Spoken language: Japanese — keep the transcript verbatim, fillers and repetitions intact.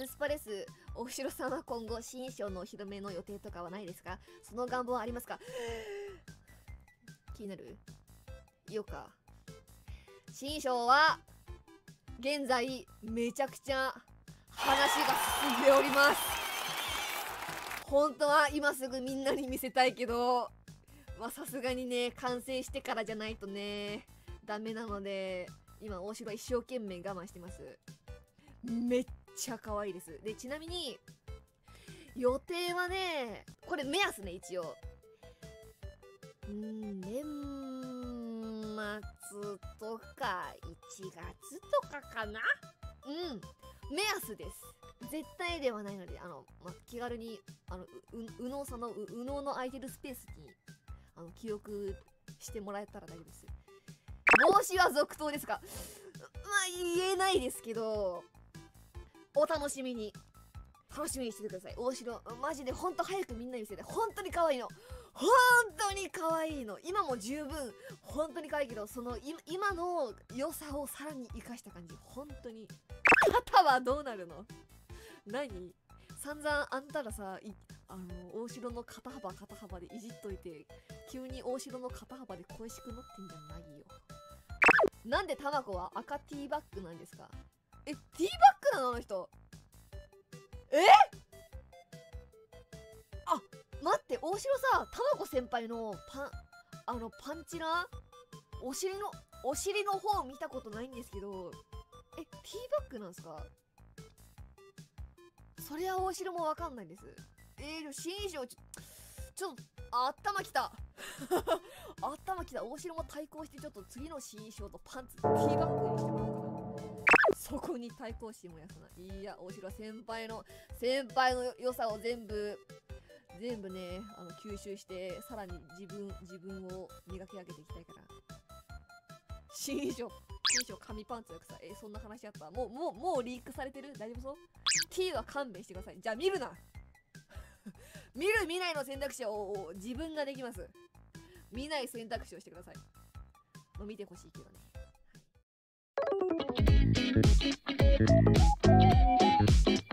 ヌスパレス大城さんは今後新衣装のお披露目の予定とかはないですか？その願望はありますか？気になるよか。新衣装は現在めちゃくちゃ話が進んでおります。本当は今すぐみんなに見せたいけど、まあさすがにね、完成してからじゃないとねダメなので、今大城は一生懸命我慢してます。めっちゃ可愛いです。でちなみに予定はね、これ目安ね、一応うーん年末とかいちがつとかかな、うん、目安です。絶対ではないので、あの、まあ、気軽にあのう右脳さんの右脳の空いてるスペースにあの記憶してもらえたら大丈夫です。帽子は続投ですか？まあ言えないですけど、お楽しみに、楽しみにしててください。大城マジでほんと早くみんなに見せて、本当に可愛いの、本当に可愛いの、今も十分本当に可愛いけど、その今の良さをさらに生かした感じ、本当に。肩はどうなるの？何？散々あんたらさ、あの大城の肩幅肩幅でいじっといて、急に大城の肩幅で恋しくなってんじゃないよ。なんでタマコは赤ティーバッグなんですか？え、ティーバッグなの、あの人。え？あ、待って、大城さ、タマコ先輩のパン、あのパンチラ、お尻の、お尻の方見たことないんですけど、え、ティーバッグなんですか？そりゃ大城もわかんないです。えー、新衣装、ちょ、ちょっと、あったまきた。頭きた。大城も対抗して、ちょっと次の新衣装とパンツ、ティーバッグにしてもらおうかな。そこに対抗心もやさない。いや、大城先輩の、先輩の良さを全部、全部ね、あの吸収して、さらに自分、自分を磨き上げていきたいから。新衣装、新衣装、紙パンツやくさ。えー、そんな話あった？もう、もう、もうリークされてる？大丈夫そう？ T は勘弁してください。じゃあ見るな。見る見ないの選択肢を自分ができます。見ない選択肢をしてください。もう見てほしいけどね。はい。